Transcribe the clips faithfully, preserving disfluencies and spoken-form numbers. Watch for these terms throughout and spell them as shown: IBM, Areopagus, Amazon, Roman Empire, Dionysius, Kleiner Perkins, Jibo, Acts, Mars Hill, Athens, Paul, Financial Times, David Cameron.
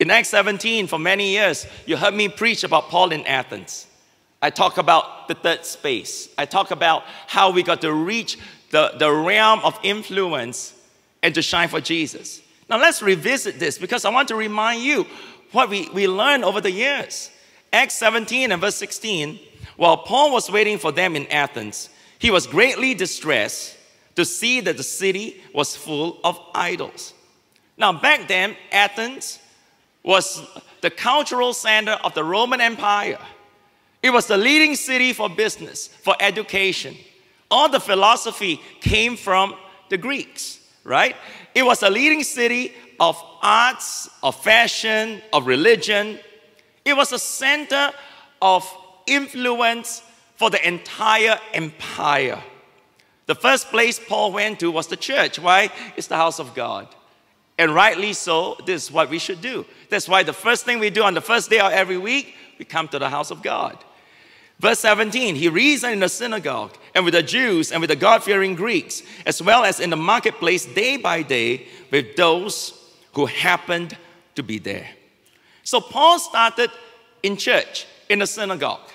In Acts seventeen, for many years, you heard me preach about Paul in Athens. I talk about the third space. I talk about how we got to reach the, the realm of influence and to shine for Jesus. Now let's revisit this because I want to remind you what we, we learned over the years. Acts seventeen and verse sixteen, while Paul was waiting for them in Athens, he was greatly distressed to see that the city was full of idols. Now back then, Athens was the cultural center of the Roman Empire. It was the leading city for business, for education. All the philosophy came from the Greeks, right? It was a leading city of arts, of fashion, of religion. It was a center of influence for the entire empire. The first place Paul went to was the church. Why? It's the house of God. And rightly so, this is what we should do. That's why the first thing we do on the first day of every week, we come to the house of God. Verse seventeen, he reasoned in the synagogue and with the Jews and with the God-fearing Greeks, as well as in the marketplace day by day with those who happened to be there. So Paul started in church, in the synagogue,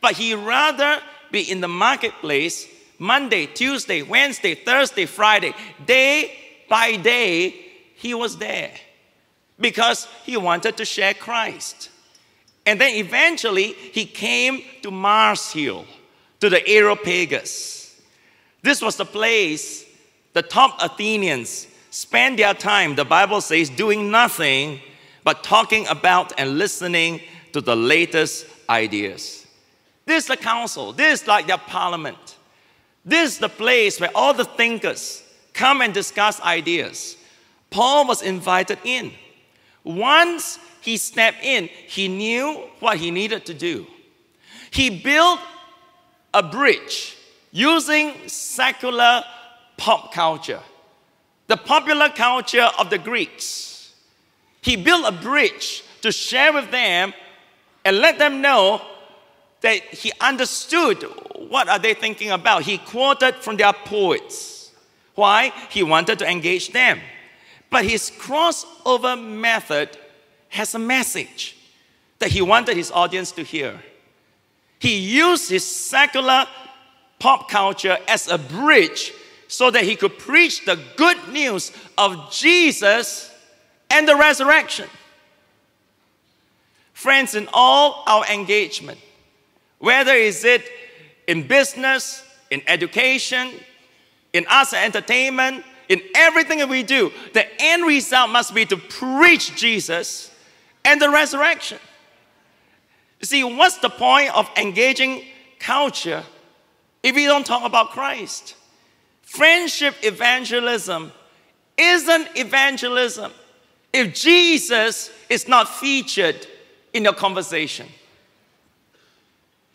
but he'd rather be in the marketplace Monday, Tuesday, Wednesday, Thursday, Friday, day by day. He was there because he wanted to share Christ. And then eventually, he came to Mars Hill, to the Areopagus. This was the place the top Athenians spent their time, the Bible says, doing nothing but talking about and listening to the latest ideas. This is the council. This is like their parliament. This is the place where all the thinkers come and discuss ideas. Paul was invited in. Once he stepped in, he knew what he needed to do. He built a bridge using secular pop culture, the popular culture of the Greeks. He built a bridge to share with them and let them know that he understood what are they thinking about. He quoted from their poets. Why? He wanted to engage them. But his crossover method has a message that he wanted his audience to hear. He used his secular pop culture as a bridge so that he could preach the good news of Jesus and the resurrection. Friends, in all our engagement, whether is it in business, in education, in arts and entertainment, in everything that we do, the end result must be to preach Jesus and the resurrection. You see, what's the point of engaging culture if we don't talk about Christ? Friendship evangelism isn't evangelism if Jesus is not featured in your conversation.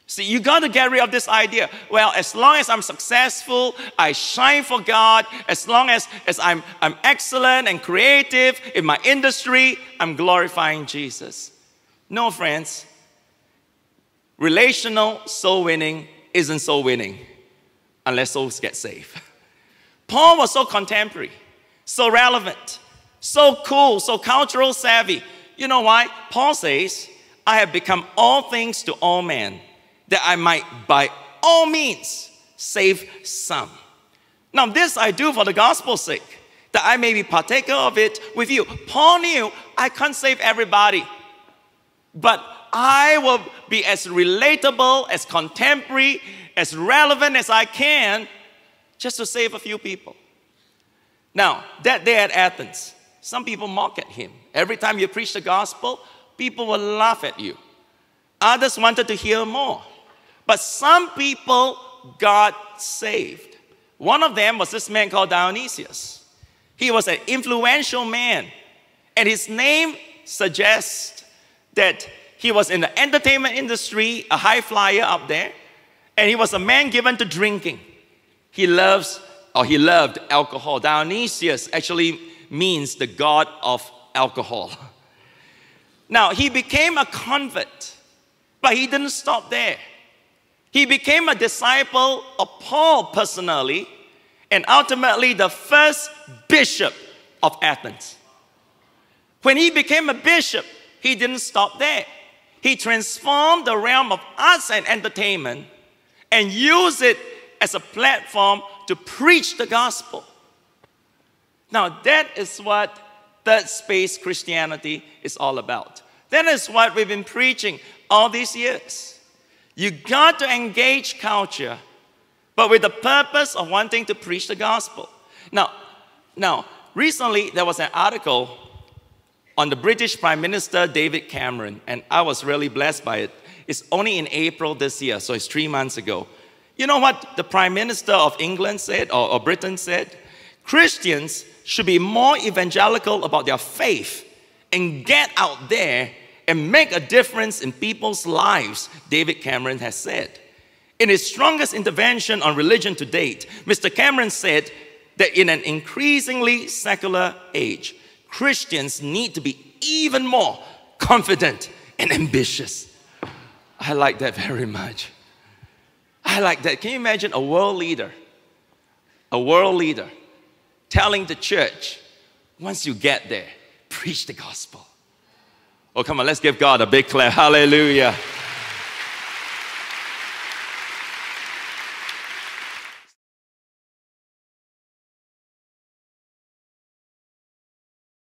See, you got to get rid of this idea, well, as long as I'm successful, I shine for God, as long as, as I'm, I'm excellent and creative in my industry, I'm glorifying Jesus. No, friends. Relational soul winning isn't soul winning unless souls get saved. Paul was so contemporary, so relevant, so cool, so cultural savvy. You know why? Paul says, I have become all things to all men, that I might by all means save some. Now this I do for the gospel's sake, that I may be partaker of it with you. Paul knew I can't save everybody, but I will be as relatable, as contemporary, as relevant as I can, just to save a few people. Now, that day at Athens, some people mock at him. Every time you preach the gospel, people will laugh at you. Others wanted to hear more. But some people got saved. One of them was this man called Dionysius. He was an influential man, and his name suggests that he was in the entertainment industry, a high flyer up there, and he was a man given to drinking. He loves, or he loved alcohol. Dionysius actually means the god of alcohol. Now, he became a convert, but he didn't stop there. He became a disciple of Paul personally, and ultimately the first bishop of Athens. When he became a bishop, he didn't stop there. He transformed the realm of arts and entertainment and used it as a platform to preach the gospel. Now, that is what third space Christianity is all about. That is what we've been preaching all these years. You got to engage culture, but with the purpose of wanting to preach the gospel. Now, now recently there was an article on the British Prime Minister David Cameron, and I was really blessed by it. It's only in April this year, so it's three months ago. You know what the Prime Minister of England said, or, or Britain said? Christians should be more evangelical about their faith and get out there and make a difference in people's lives, David Cameron has said. In his strongest intervention on religion to date, Mister Cameron said that in an increasingly secular age, Christians need to be even more confident and ambitious. I like that very much. I like that. Can you imagine a world leader, a world leader telling the church, once you get there, preach the gospel. Oh, come on, let's give God a big clap. Hallelujah.